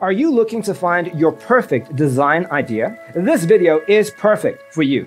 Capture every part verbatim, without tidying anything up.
Are you looking to find your perfect design idea? This video is perfect for you.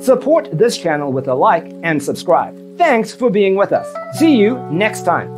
Support this channel with a like and subscribe. Thanks for being with us. See you next time.